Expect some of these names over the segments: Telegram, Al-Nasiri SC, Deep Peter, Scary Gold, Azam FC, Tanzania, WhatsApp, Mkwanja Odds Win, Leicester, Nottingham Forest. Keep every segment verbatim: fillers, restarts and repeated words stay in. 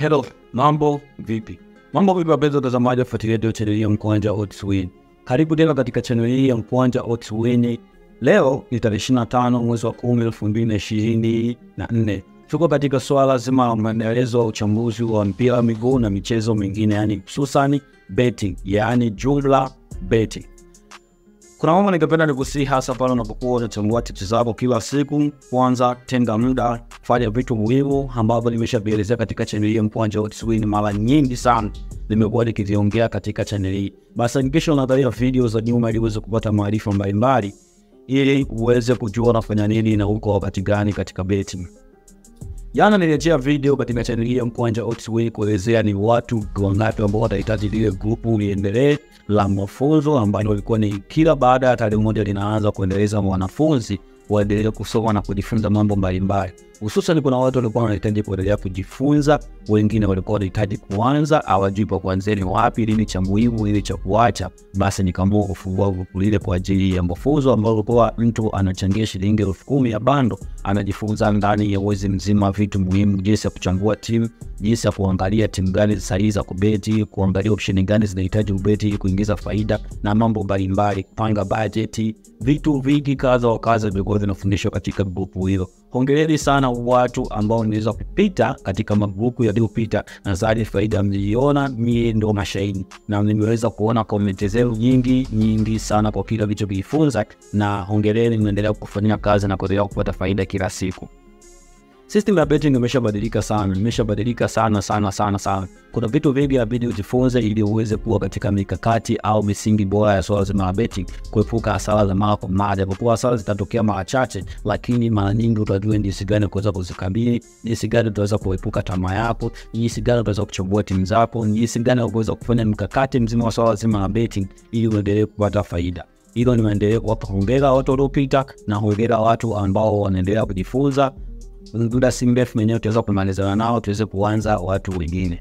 head of Mambo Vipi. Mambo Vipi wapenzi watazamaji wafuatiliaji channel hii ya Mkwanja Odds Win. Karibu tena katika channel hii ya Mkwanja Odds Win. Leo ni tarehe ishirini na tano mwezi wa kumi elfu mbili na ishirini na nne. Tuko katika swala zima la maelezo ya uchambuzi wa mpira wa miguu na michezo mingine, yani hususan betting, yani jumla betting. Kuna mambo ningependa nikusihi hasa pale unapokuwa unachambua tips zako kila siku. Kwanza, tenga muda, fanya vitu muhimu ambavyo nimeshaelezea katika channel hii Mkwanja Odds Win mara nyingi sana. Nimekuwa nikiziongea katika channel hii. Basi nikisha unaangalia video za nyuma ili uweze kupata maarifa mbalimbali ili uweze kujua unafanya nini na uko wakati gani katika betting. Jana nilirejea video katika channel hii Mkwanja Odds Win kuelezea ni watu wangapi ambao watahitaji lile grupu liendelee la mafunzo ambalo lilikuwa ni kila baada ya tarehe moja linaanza kuendeleza wanafunzi waendelee kusoma na kujifunza mambo mbalimbali. Hususan kuna watu walikuwa wanahitaji kuendelea kujifunza, wengine walikuwa wanahitaji kuanza, hawajui pa kuanzia ni wapi, nini cha muhimu, nini cha kuacha. Basi nikaamua kufungua grupu lile kwa ajili ya mafunzo ambapo kwa mtu anachangia shilingi elfu kumi ya bando, anajifunza ndani ya mwezi mzima vitu muhimu, jinsi ya kuchambua timu, jinsi ya kuangalia timu gani sahihi za kubeti, kuangalia option gani zinahitaji ubeti ili kuingiza faida na mambo mbalimbali, kupanga bajeti, vitu vingi kadha wa kadha vilikuwa vinafundishwa katika grupu hilo. Hongereni sana watu ambao niweza kupita katika magrupu ya Deep Peter na zaidi faida mliona, mie ndo mashahidi. Na nimeweza kuona komenti zenu nyingi nyingi sana kwa kila vitu mlijifunza, na hongereni, mnaendelea kufanya kazi na kuendelea kupata faida kila siku. System ya betting imeshabadilika sana, imeshabadilika sana sana sana sana. Kuna vitu vingi inabidi ujifunze ili uweze kuwa katika mikakati au misingi bora ya swala zima la betting, kuepuka hasara za mara kwa mara. Kwa kuwa hasara zitatokea mara chache, lakini mara nyingi utajua jinsi gani kuweza kuzikabili, jinsi gani utaweza kuepuka tamaa yako, jinsi gani utaweza kuchambua timu zako, jinsi gani utaweza kufanya mikakati mzima wa swala zima la betting ili uendelee kupata faida. Hilo ni maendeleo kwa kuongeza watu waliopita na kuongeza watu ambao wanaendelea kujifunza. Muda si mrefu mwenyewe utaweza kumalizana nao, tuweze kuanza watu wengine.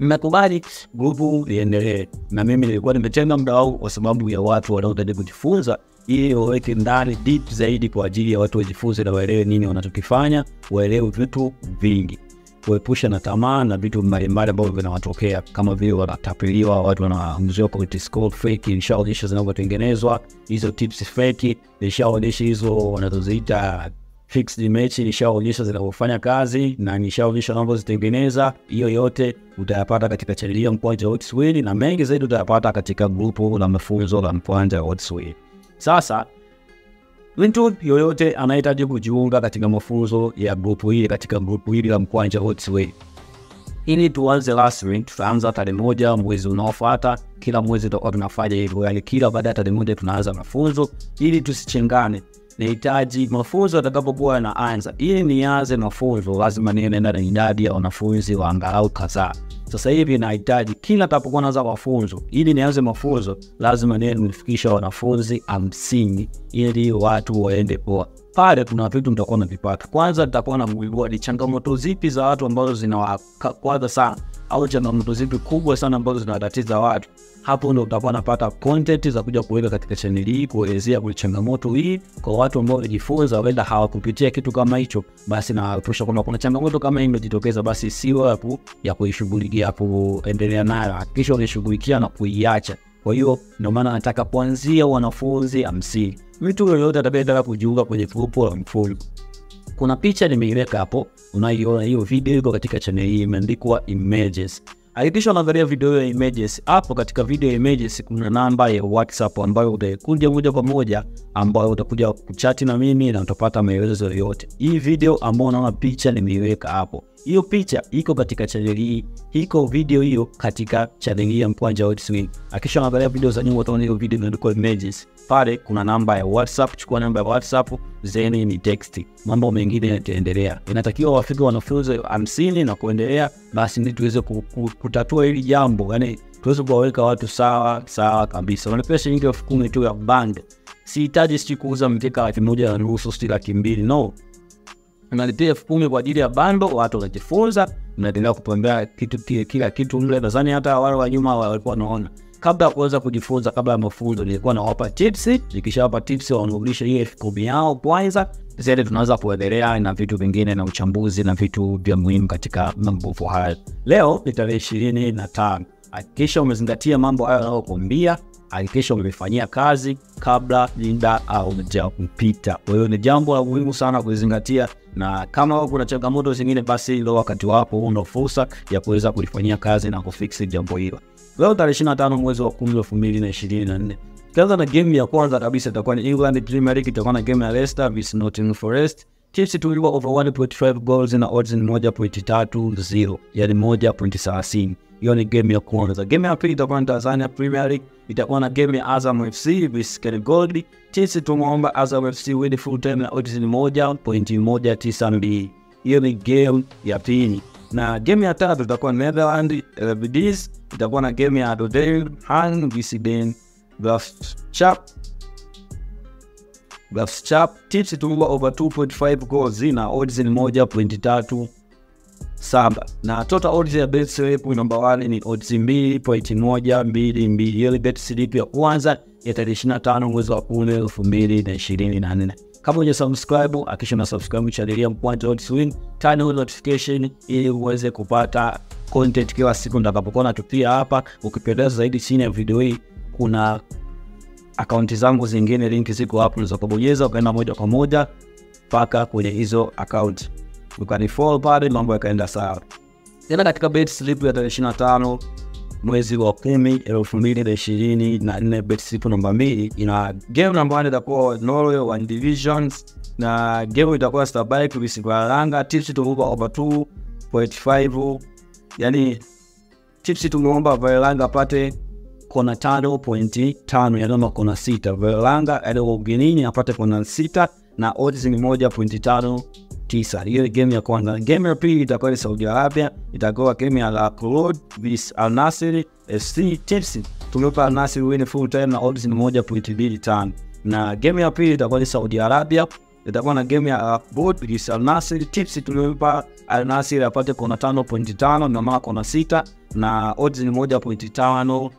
Mmekubali grupu liendelee, na mimi nilikuwa nimetenga muda wangu kwa sababu ya watu wanaotaka kujifunza ili waweke ndani deep zaidi kwa ajili ya watu wajifunze na waelewe nini wanachokifanya, waelewe vitu vingi, kuepusha na tamaa na vitu mbalimbali ambavyo vinawatokea kama vile wanatapeliwa, watu wanaambiwa quality score fake, inshaonyesha zinazotengenezwa hizo tips fake, inshaonyesha hizo wanazoziita fixed image, nishaonyesha zinazofanya kazi na nishaonyesha mambo zitengeneza. Hiyo yote utayapata katika channel hii Mkwanja Odds Win, na mengi zaidi utayapata katika grupu la mafunzo la Mkwanja Odds Win. Sasa mtu yoyote anahitaji kujiunga katika mafunzo ya grupu hili, katika grupu hili la Mkwanja Odds Win. Ili tuanze rasmi, tutaanza tarehe moja mwezi unaofuata. Kila mwezi tutakuwa tunafanya hivyo, yani kila baada ya tarehe moja tunaanza mafunzo ili tusichengane. Nahitaji mafunzo atakapokuwa yanaanza, ili nianze mafunzo lazima niende na idadi ya wanafunzi wa angalau kadhaa. Sasa hivi nahitaji kila atakapokuwa anaanza mafunzo, ili nianze mafunzo lazima niende nifikisha wanafunzi hamsini ili watu waende poa. Pale kuna vitu mtakuwa mnavipata. Kwanza nitakuwa namwibua ni changamoto zipi za watu ambazo zinawakwaza sana, au changamoto zipi kubwa sana ambazo zinatatiza watu. Hapo ndo utakuwa unapata content za kuja kuweka katika channel hii kuelezea kwa changamoto hii kwa watu ambao wajifunza wenda hawakupitia kitu kama hicho. Basi na tosha kwamba kuna changamoto kama hii imejitokeza, basi sio hapo ya kuishughulikia, hapo endelea nayo, hakikisha unashughulikia na kuiacha. Kwa hiyo ndio maana nataka kuanzia wanafunzi hamsini. Mtu yoyote atakayetaka kujiunga kwenye grupu la mfumo, kuna picha nimeiweka hapo, unaiona hiyo video iko katika channel hii imeandikwa images. Hakikisha unaangalia video ya images. Hapo katika video ya images kuna namba ya WhatsApp ambayo utakuja moja kwa moja, ambayo utakuja kuchati na mimi na utapata maelezo yote. Hii video ambayo unaona picha nimeiweka hapo, hiyo picha iko katika channel hii, iko video hiyo katika channel hii ya Mkwanja Odds Win. Hakikisha unaangalia video za nyuma, utaona hiyo video imeandikwa images. Pale kuna namba ya WhatsApp, chukua namba ya WhatsApp, zeni ni text. Mambo mengine yataendelea. Inatakiwa wafike wanafunzi hamsini na kuendelea, basi ndio tuweze kutatua hili jambo. Yaani tuweze kuwaweka watu sawa, sawa kabisa. Wanapea shilingi elfu kumi tu ya band. Sihitaji sisi kuuza mteka laki moja na nusu sio laki mbili, no. Analipia elfu kumi kwa ajili ya bando, watu wanajifunza, mnaendelea kupambana kitu kile kila kitu mle. Nadhani hata wale wa nyuma walikuwa wanaona. Kabla ya kuanza kujifunza, kabla ya mafunzo, nilikuwa nawapa tips. Nikishawapa tips, wanaurudisha hiyo elfu kumi yao kwanza, zaidi tunaweza kuendelea na vitu vingine na uchambuzi na vitu vya muhimu katika mambo haya. Leo ni tarehe ishirini na tano. Hakikisha umezingatia mambo hayo ninayokuambia, hakikisha umefanyia kazi kabla linda au mja kupita. Kwa hiyo ni jambo la muhimu sana kuzingatia, na kama kuna changamoto zingine basi ndio wakati wapo una fursa ya kuweza kulifanyia kazi na kufix jambo hilo. Leo tarehe ishirini na tano mwezi wa kumi elfu mbili na ishirini na nne. Kwanza na game ya kwanza kabisa itakuwa ni England Premier League, itakuwa na game ya Leicester versus Nottingham Forest. Chiefs tuliwa over one point five goals na odds ni moja nukta tatu sifuri, yani moja nukta thelathini. Hiyo ni game ya kwanza. Game ya pili itakuwa ni Tanzania Premier League, itakuwa na game ya Azam F C versus Scary Gold. Chiefs tumeomba Azam F C win full time na odds ni moja nukta moja tisa mbili. Hiyo ni game ya pili. Na game ya tatu itakuwa ni Netherlands L B Ds, itakuwa na game ya Dordrecht Han versus Den Blast Chap. Blast Chap. Tips tumba over two point five goals na odds ni moja nukta tatu saba. Na total odds ya bet slip number one ni odds mbili nukta moja mbili mbili. Yale bet slip ya kwanza ya ishirini na tano mwezi wa kumi elfu mbili na ishirini na nne. Kama hujasubscribe, hakikisha una subscribe channel ya Mkwanja Odds Win, turn on notification ili uweze kupata content kila siku nitakapokuwa tupia hapa. Ukipenda zaidi chini ya video hii kuna akaunti zangu zingine, linki ziko hapo, unaweza kubonyeza ukaenda moja kwa moja paka kwenye hizo account ukanifollow pale, mambo yakaenda sawa. Tena katika bet slip ya ishirini na tano mwezi wa kumi elfu mbili na ishirini na nne, bet slip namba mbili ina game namba moja itakuwa Norway One Divisions, na game itakuwa Stabike Visikwalanga. Tips tuomba over two point five, yani tips tuomba Valanga pate kona tano nukta tano, yanoma kona sita. Valanga alo ugenini apate kona sita na odds ni moja nukta tano tisa. Hiyo game ya kwanza. Game ya pili itakuwa ni Saudi Arabia, itakuwa game ya La Cloud versus Al-Nasiri S C. Tips tumepa Al-Nasiri win full time na odds ni moja nukta mbili tano. Na game ya pili itakuwa ni Saudi Arabia, itakuwa na game ya La Cloud versus Al-Nasiri. Tips tumepa Al-Nasiri apate kona tano nukta tano na mara kona sita na odds ni moja nukta tano.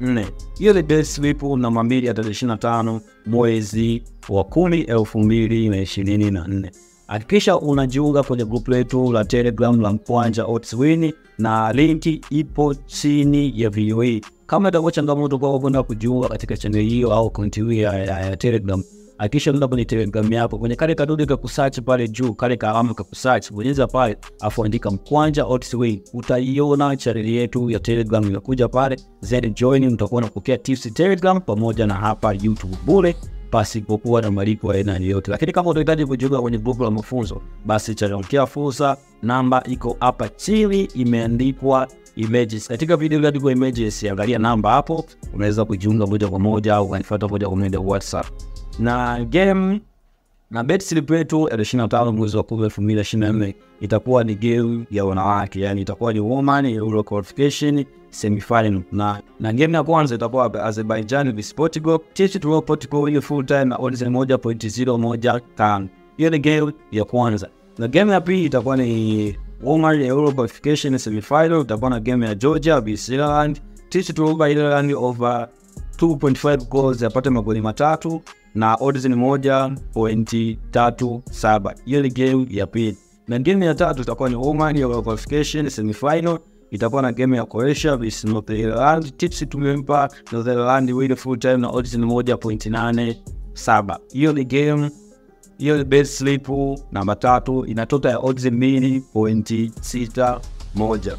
Nne. Ile bet slip namba mbili ya ishirini na tano mwezi wa kumi elfu mbili na ishirini na nne. Hakikisha unajiunga kwenye group letu la Telegram la Mkwanja Odds Win, na linki ipo chini ya video hii. Kama utakuwa changamoto kwa kuona kujiunga katika channel hiyo au account hii ya Telegram, hakikisha unaenda kwenye Telegram yako kwenye kale kadudu ka kusearch pale juu, kale kaalama ka kusearch, bonyeza pale afu andika Mkwanja Odds Win, utaiona channel yetu ya Telegram inakuja pale. Zaidi join, mtakuwa unapokea tips Telegram pamoja na hapa YouTube bure pasipokuwa na malipo aina yoyote. Lakini kama unahitaji kujiunga kwenye group la mafunzo, basi chagua fursa, namba iko hapa chini imeandikwa images. Katika video ile iko images, angalia namba hapo, unaweza kujiunga moja kwa moja au kanifuata moja kwa moja WhatsApp. Na game na bet slip yetu ya ishirini na tano mwezi wa kumi elfu mbili na ishirini na nne itakuwa ni game ya wanawake, yani itakuwa ni woman Euro qualification semi final. Na na game ya kwanza itakuwa Azerbaijan versus Portugal. Tips to Portugal win full time na odds moja nukta zero moja tano. Hiyo ni game ya kwanza. Na game ya pili itakuwa ni woman Euro qualification semi final, itakuwa na game ya Georgia versus Ireland. Tips to Ireland over two point five goals apate magoli matatu na odds ni moja nukta tatu saba. Hiyo ni game ya pili. Na game ya tatu itakuwa ni Oman ya qualification semi-final, itakuwa na game ya Croatia versus North Ireland. Tips tumempa North Ireland win full time na odds ni moja nukta nane saba. Hiyo ni game, hiyo ni bet slip namba tatu ina total ya odds mbili nukta sita moja.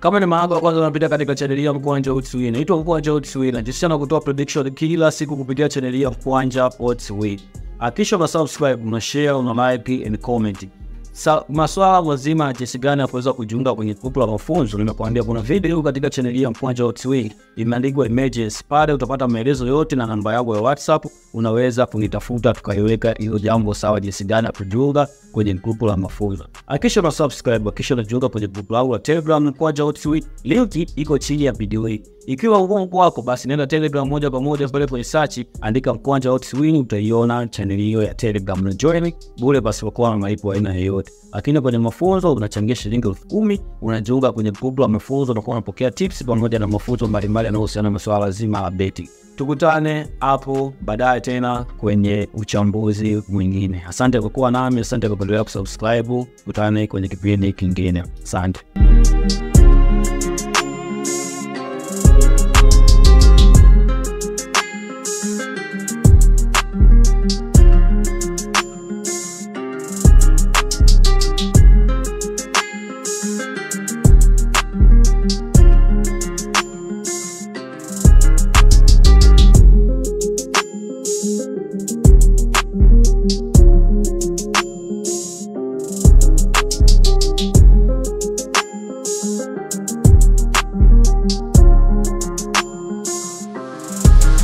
Kama ni mara ya kwanza unapita katika channel ya Mkwanja Odds Win, inaitwa Mkwanja Odds Win, na jinsi kutoa prediction kila siku kupitia channel ya Mkwanja Odds Win. Hakikisha una subscribe, una share, una like and comment. Sa maswala mazima jinsi gani ya kuweza kujiunga kwenye group la mafunzo, nimekuambia kuna video katika channel ya Mkwanja Odds Win imeandikwa images pale, utapata maelezo yote na namba yangu ya WhatsApp, unaweza kunitafuta tukaiweka hiyo jambo sawa jinsi gani ya kujiunga kwenye group la mafunzo. Hakikisha una subscribe, hakikisha unajiunga kwenye group la Telegram Mkwanja Odds Win, link iko chini ya video hii. Ikiwa ugumu wako basi nenda Telegram moja kwa moja pale kwenye search andika Mkwanja Odds Win utaiona channel hiyo ya Telegram na join bure basi kwa malipo aina yoyote. Lakini kwenye mafunzo unachangia shilingi elfu kumi, unajiunga kwenye group la mafunzo na unapokea tips pamoja na mafunzo mbalimbali yanayohusiana na masuala zima ya betting. Tukutane hapo baadaye tena kwenye uchambuzi mwingine. Asante kwa kuwa nami, asante kwa kuendelea kusubscribe. Tukutane kwenye kipindi kingine. Asante.